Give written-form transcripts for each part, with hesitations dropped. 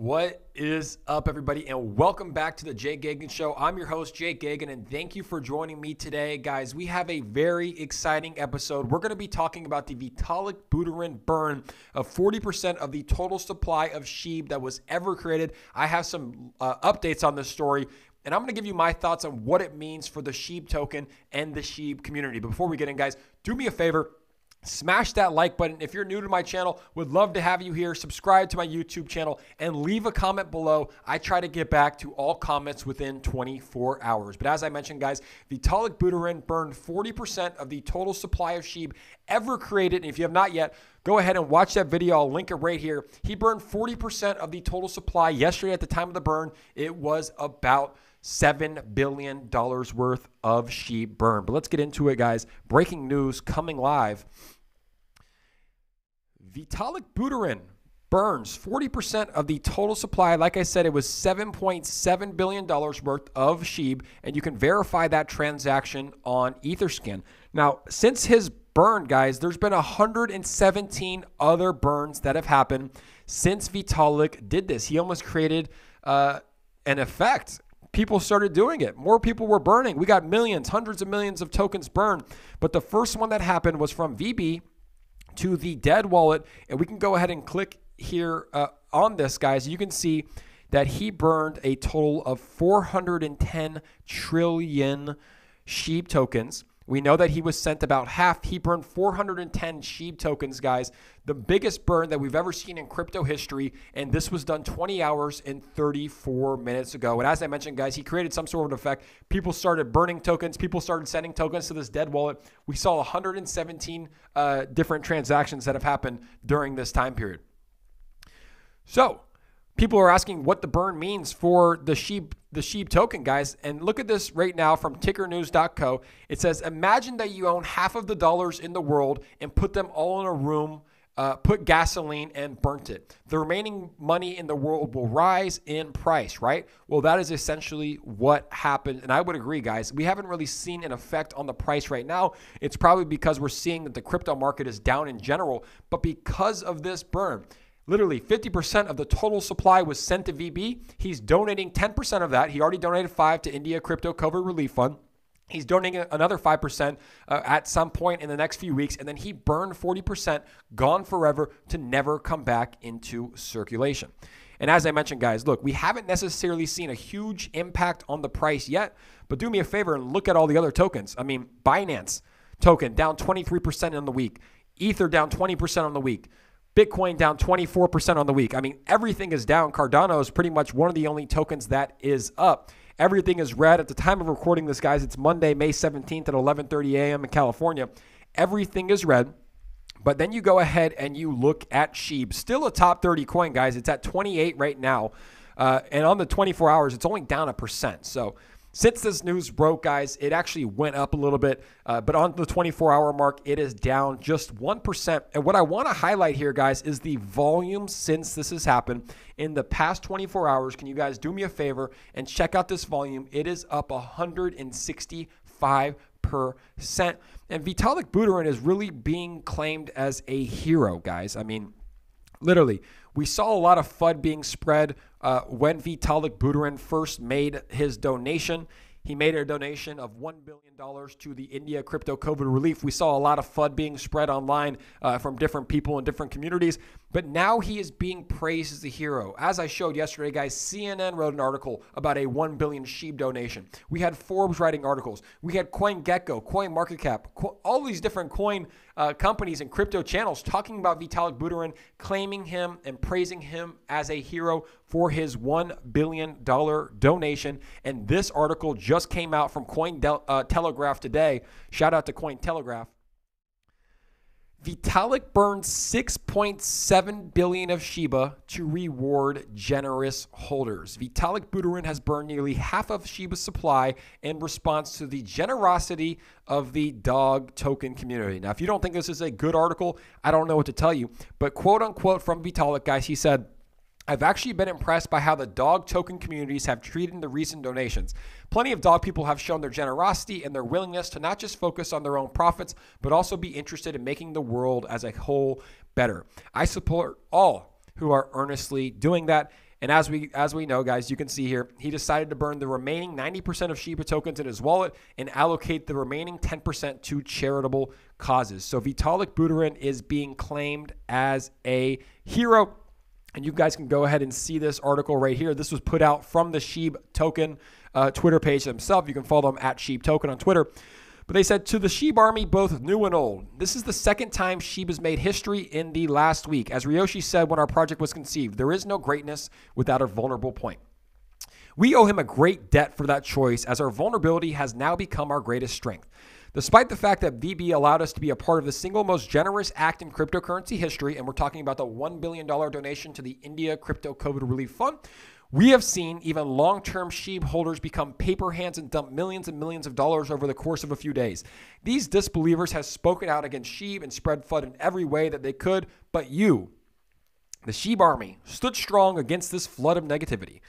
What is up, everybody, and welcome back to the Jake Gagain Show. I'm your host, Jake Gagain, and thank you for joining me today. Guys, we have a very exciting episode. We're going to be talking about the Vitalik Buterin burn of 40% of the total supply of SHIB that was ever created. I have some updates on this story, and I'm going to give you my thoughts on what it means for the SHIB token and the SHIB community. But before we get in, guys, do me a favor. Smash that like button. If you're new to my channel, would love to have you here. Subscribe to my YouTube channel and leave a comment below. I try to get back to all comments within 24 hours. But as I mentioned, guys, Vitalik Buterin burned 40% of the total supply of SHIB ever created. And if you have not yet, go ahead and watch that video. I'll link it right here. He burned 40% of the total supply yesterday. At the time of the burn, it was about $7 billion worth of SHIB burn. But let's get into it, guys. Breaking news coming live. Vitalik Buterin burns 40% of the total supply. Like I said, it was $7.7 billion worth of SHIB, and you can verify that transaction on Etherscan. Now, since his burn, guys, there's been 117 other burns that have happened since Vitalik did this. He almost created an effect. People started doing it. More people were burning. We got millions, hundreds of millions of tokens burned. But the first one that happened was from VB to the Dead wallet. And we can go ahead and click here on this, guys. You can see that he burned a total of 410 trillion SHIB tokens. We know that he was sent about half. He burned 410 SHIB tokens, guys. The biggest burn that we've ever seen in crypto history. And this was done 20 hours and 34 minutes ago. And as I mentioned, guys, he created some sort of effect. People started burning tokens. People started sending tokens to this Dead wallet. We saw 117 different transactions that have happened during this time period. So people are asking what the burn means for the SHIB token, guys. And look at this right now from tickernews.co. It says, imagine that you own half of the dollars in the world and put them all in a room, put gasoline and burnt it. The remaining money in the world will rise in price, right? Well, that is essentially what happened. And I would agree, guys. We haven't really seen an effect on the price right now. It's probably because we're seeing that the crypto market is down in general, but because of this burn, literally 50% of the total supply was sent to VB. He's donating 10% of that. He already donated 5% to India Crypto COVID Relief Fund. He's donating another 5% at some point in the next few weeks. And then he burned 40%, gone forever, to never come back into circulation. And as I mentioned, guys, look, we haven't necessarily seen a huge impact on the price yet, but do me a favor and look at all the other tokens. I mean, Binance token down 23% on the week. Ether down 20% on the week. Bitcoin down 24% on the week. I mean, everything is down. Cardano is pretty much one of the only tokens that is up. Everything is red. At the time of recording this, guys, it's Monday, May 17th at 11:30 a.m. in California. Everything is red. But then you go ahead and you look at SHIB. Still a top 30 coin, guys. It's at 28 right now. And on the 24 hours, it's only down 1%. So since this news broke, guys, it actually went up a little bit. But on the 24-hour mark, it is down just 1%. And what I want to highlight here, guys, is the volume since this has happened. In the past 24 hours, can you guys do me a favor and check out this volume? It is up 165%. And Vitalik Buterin is really being claimed as a hero, guys. I mean, literally, we saw a lot of FUD being spread when Vitalik Buterin first made his donation. He made a donation of $1 billion to the India Crypto COVID Relief. We saw a lot of FUD being spread online from different people in different communities. But now he is being praised as a hero. As I showed yesterday, guys, CNN wrote an article about a 1 billion SHIB donation. We had Forbes writing articles. We had CoinGecko, CoinMarketCap, all these different coin companies and crypto channels talking about Vitalik Buterin, claiming him and praising him as a hero for his $1 billion donation. And this article just came out from Cointelegraph today. Shout out to Cointelegraph. Vitalik burned 6.7 billion of SHIB to reward generous holders. Vitalik Buterin has burned nearly half of SHIB's supply in response to the generosity of the dog token community. Now, if you don't think this is a good article, I don't know what to tell you. But quote unquote from Vitalik, guys, he said, I've actually been impressed by how the dog token communities have treated the recent donations. Plenty of dog people have shown their generosity and their willingness to not just focus on their own profits, but also be interested in making the world as a whole better. I support all who are earnestly doing that. And as we know, guys, you can see here, he decided to burn the remaining 90% of SHIB tokens in his wallet and allocate the remaining 10% to charitable causes. So Vitalik Buterin is being claimed as a hero. And you guys can go ahead and see this article right here. This was put out from the SHIB token Twitter page themselves. You can follow them at SHIB token on Twitter. But they said, to the SHIB army, both new and old, this is the second time SHIB has made history in the last week. As Ryoshi said when our project was conceived, there is no greatness without a vulnerable point. We owe him a great debt for that choice, as our vulnerability has now become our greatest strength. Despite the fact that VB allowed us to be a part of the single most generous act in cryptocurrency history, and we're talking about the $1 billion donation to the India Crypto COVID Relief Fund, we have seen even long-term SHIB holders become paper hands and dump millions and millions of dollars over the course of a few days. These disbelievers have spoken out against SHIB and spread FUD in every way that they could, but you, the SHIB army, stood strong against this flood of negativity.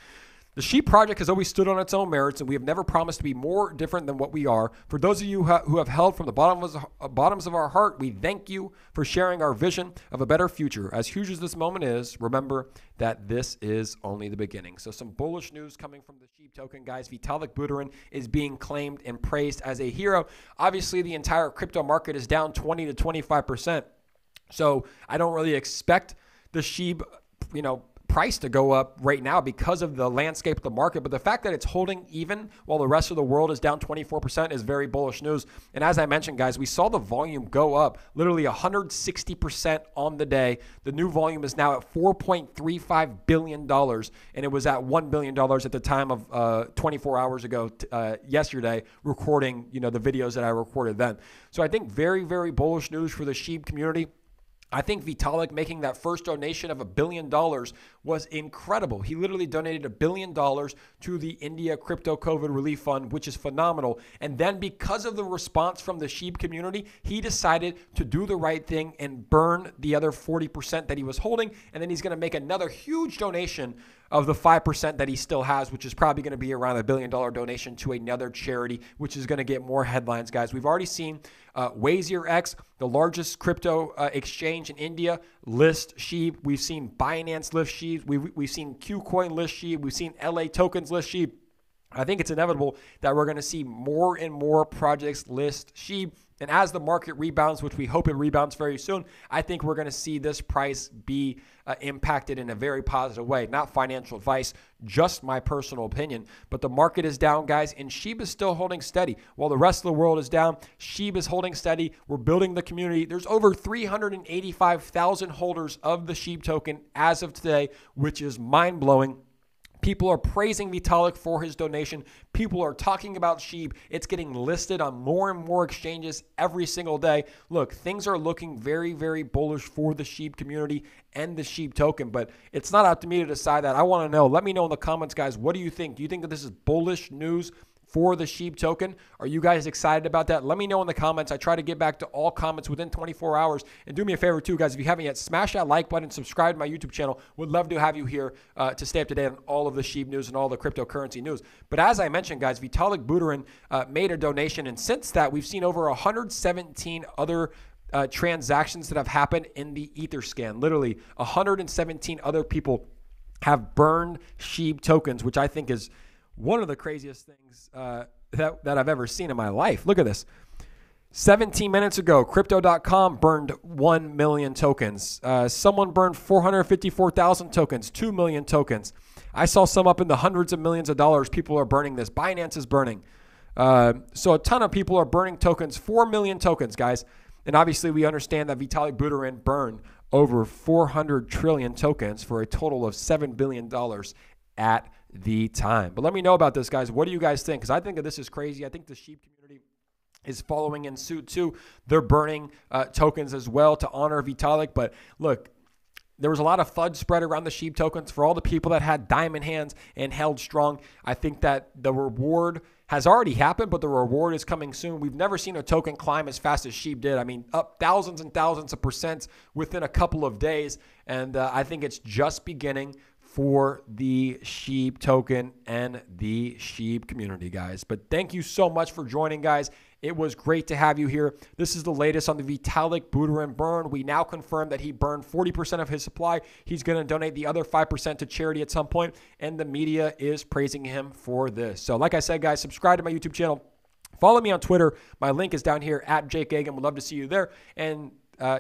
The SHIB project has always stood on its own merits, and we have never promised to be more different than what we are. For those of you who have held from the bottoms of our heart, we thank you for sharing our vision of a better future. As huge as this moment is, remember that this is only the beginning. So some bullish news coming from the SHIB token, guys. Vitalik Buterin is being claimed and praised as a hero. Obviously, the entire crypto market is down 20 to 25%. So I don't really expect the SHIB, price to go up right now because of the landscape of the market, but the fact that it's holding even while the rest of the world is down 24% is very bullish news. And as I mentioned, guys, we saw the volume go up literally 160% on the day. The new volume is now at $4.35 billion, and it was at $1 billion at the time of 24 hours ago yesterday, recording the videos that I recorded then. So I think very, very bullish news for the SHIB community. I think Vitalik making that first donation of $1 billion was incredible. He literally donated $1 billion to the India Crypto COVID Relief Fund, which is phenomenal. And then because of the response from the SHIB community, he decided to do the right thing and burn the other 40% that he was holding. And then he's going to make another huge donation of the 5% that he still has, which is probably going to be around $1 billion donation to another charity, which is going to get more headlines, guys. We've already seen WazirX, the largest crypto exchange in India, list SHIB. We've seen Binance list SHIB. We've seen KuCoin list SHIB. We've seen LA Tokens list SHIB. I think it's inevitable that we're going to see more and more projects list SHIB. And as the market rebounds, which we hope it rebounds very soon, I think we're going to see this price be impacted in a very positive way. Not financial advice, just my personal opinion. But the market is down, guys, and SHIB is still holding steady. While the rest of the world is down, SHIB is holding steady. We're building the community. There's over 385,000 holders of the SHIB token as of today, which is mind-blowing. People are praising Vitalik for his donation. People are talking about SHIB. It's getting listed on more and more exchanges every single day. Look, things are looking very, very bullish for the SHIB community and the SHIB token, but it's not up to me to decide that. I want to know. Let me know in the comments, guys. What do you think? Do you think that this is bullish news for the SHIB token? Are you guys excited about that? Let me know in the comments. I try to get back to all comments within 24 hours. And do me a favor too, guys, if you haven't yet, smash that like button, subscribe to my YouTube channel. Would love to have you here to stay up to date on all of the SHIB news and all the cryptocurrency news. But as I mentioned, guys, Vitalik Buterin made a donation. And since that, we've seen over 117 other transactions that have happened in the Etherscan. Literally 117 other people have burned SHIB tokens, which I think is one of the craziest things that I've ever seen in my life. Look at this. 17 minutes ago, crypto.com burned 1 million tokens. Someone burned 454,000 tokens, 2 million tokens. I saw some up in the hundreds of millions of dollars. People are burning this. Binance is burning. So a ton of people are burning tokens, 4 million tokens, guys. And obviously we understand that Vitalik Buterin burned over 400 trillion tokens for a total of $7 billion at the time. But let me know about this, guys. What do you guys think? Because I think that this is crazy. I think the SHIB community is following in suit too. They're burning tokens as well to honor Vitalik. But look, there was a lot of FUD spread around the SHIB tokens for all the people that had diamond hands and held strong. I think that the reward has already happened, but the reward is coming soon. We've never seen a token climb as fast as SHIB did. I mean, up thousands and thousands of percent within a couple of days. And I think it's just beginning for the SHIB token and the SHIB community, guys. But thank you so much for joining, guys. It was great to have you here. This is the latest on the Vitalik Buterin burn. We now confirm that he burned 40% of his supply. He's going to donate the other 5% to charity at some point, and the media is praising him for this. So like I said, guys, subscribe to my YouTube channel. Follow me on Twitter. My link is down here, at Jake Gagain. Would love to see you there. And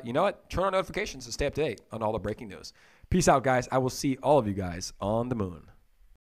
you know what? Turn on notifications to stay up to date on all the breaking news. Peace out, guys. I will see all of you guys on the moon.